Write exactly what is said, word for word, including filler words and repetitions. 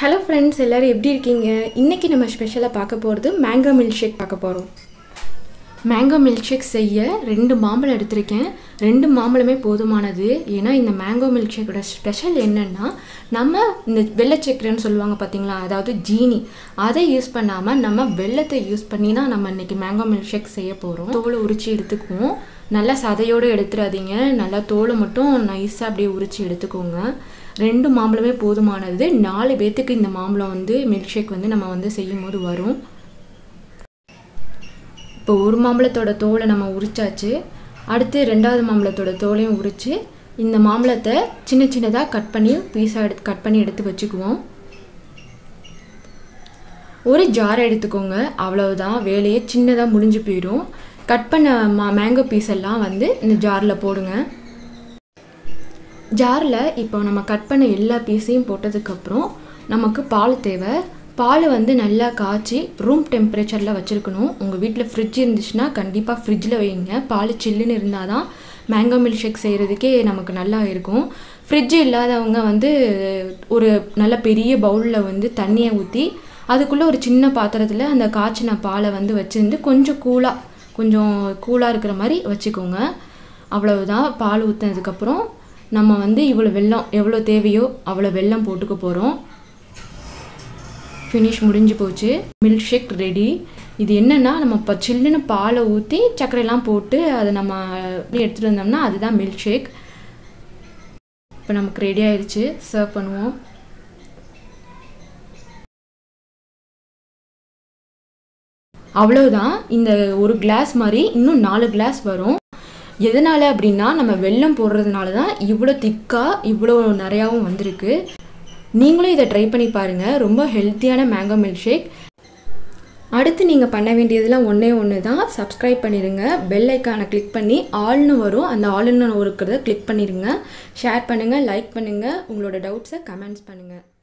Hello friends एल्लारुम एप्पडी इरुक्कींगा इन्नैक्कु नम्म स्पेशला पार्क्क पोறது मैंगो मिल्कशेक पार्क्क पोறோம்। मैंगो मिल्कशेक செய்ய ரெண்டு மாம்பழம் எடுத்துர்க்கேன்। ரெண்டு மாம்பழமே போதுமானது। ஏனா இந்த मैंगो மில்க்ஷேக்கோட ஸ்பெஷல் என்னன்னா நம்ம இந்த வெள்ளை சக்கரைன்னு சொல்லுவாங்க பாத்தீங்களா, அதாவது ஜீனி, அதை யூஸ் பண்ணாம நம்ம வெல்லத்தை யூஸ் பண்ணி தான் நம்ம இன்னைக்கு मैंगो மில்க்ஷேக் செய்ய போறோம்। தோலை உரிச்சி எடுத்துக்குவோம், நல்லா சதையோடு எடுத்துறாதீங்க, நல்லா தோலை மட்டும் நைஸா அப்படியே உரிச்சி எடுத்துக்கோங்க। ரெண்டு மாம்பழமே போதுமானது। நாலு பேத்துக்கு இந்த மாம்பழம் வந்து மில்க்ஷேக் வந்து நம்ம வந்து செய்யும்போது வரும்। இப்போ ஒரு மாம்பழத்தோட தோலை நம்ம உரிச்சாச்சு, அடுத்து ரெண்டாவது மாம்பழத்தோட தோலையும் உரிச்சு இந்த மாம்பழத்தை சின்ன சின்னதா கட் பண்ணி பீஸா எடுத்து கட் பண்ணி எடுத்து வச்சுக்குவோம்। ஒரு ஜார் எடுத்துக்கோங்க, அவ்வளவுதான், வேலையே சின்னதா முடிஞ்சு போயிடும்। கட் பண்ண மேங்கோ பீஸ் எல்லாம் வந்து இந்த ஜார்ல போடுங்க। ஜாரில் இப்போ நம்ம கட் பண்ண எல்லா பீஸையும் போட்டதுக்கப்புறம் நமக்கு பால் தேவை। பால் வந்து நல்லா காய்ச்சி ரூம் டெம்பரேச்சரில் வச்சுருக்கணும்। உங்கள் வீட்டில் ஃப்ரிட்ஜ் இருந்துச்சுன்னா கண்டிப்பாக ஃப்ரிட்ஜில் வைங்க, பால் சில்லுன்னு இருந்தால் தான் மேங்கோ மில்க் ஷேக் செய்கிறதுக்கே நமக்கு நல்லா இருக்கும்। ஃப்ரிட்ஜ் இல்லாதவங்க வந்து ஒரு நல்ல பெரிய பவுலில் வந்து தண்ணியை ஊற்றி அதுக்குள்ளே ஒரு சின்ன பாத்திரத்தில் அந்த காய்ச்சின பாலை வந்து வச்சுருந்து கொஞ்சம் கூலாக கொஞ்சம் கூலாக இருக்கிற மாதிரி வச்சுக்கோங்க। அவ்வளவுதான், பால் ஊற்றினதுக்கப்புறம் நம்ம வந்து இவ்வளோ வெல்லம் எவ்வளோ தேவையோ அவ்வளோ வெல்லம் போட்டுக்க போகிறோம்। ஃபினிஷ் முடிஞ்சு போச்சு, மில்க் ஷேக் ரெடி। இது என்னென்னா நம்ம இப்போ சில்லுன்னு பாலை ஊற்றி சர்க்கரையெல்லாம் போட்டு அதை நம்ம எடுத்துகிட்டு வந்தோம்னா அதுதான் மில்க் ஷேக்। இப்போ நமக்கு ரெடி ஆயிடுச்சு, சர்வ் பண்ணுவோம்। அவ்வளோதான், இந்த ஒரு கிளாஸ் மாதிரி இன்னும் நாலு கிளாஸ் வரும்। எதனால் அப்படின்னா நம்ம வெல்லம் போடுறதுனால தான் இவ்வளோ திக்காக இவ்வளோ நிறையாவும் வந்திருக்கு। நீங்களும் இதை ட்ரை பண்ணி பாருங்கள், ரொம்ப ஹெல்த்தியான மேங்கோ மில்க் ஷேக்। அடுத்து நீங்கள் பண்ண வேண்டியதெல்லாம் ஒன்றே ஒன்று தான், சப்ஸ்கிரைப் பண்ணிடுங்க, பெல் ஐக்கானை கிளிக் பண்ணி ஆல்னு வரும், அந்த ஆல்னு இருக்கிறத கிளிக் பண்ணிடுங்க, ஷேர் பண்ணுங்கள், லைக் பண்ணுங்கள், உங்களோட டவுட்ஸை கமெண்ட்ஸ் பண்ணுங்கள்।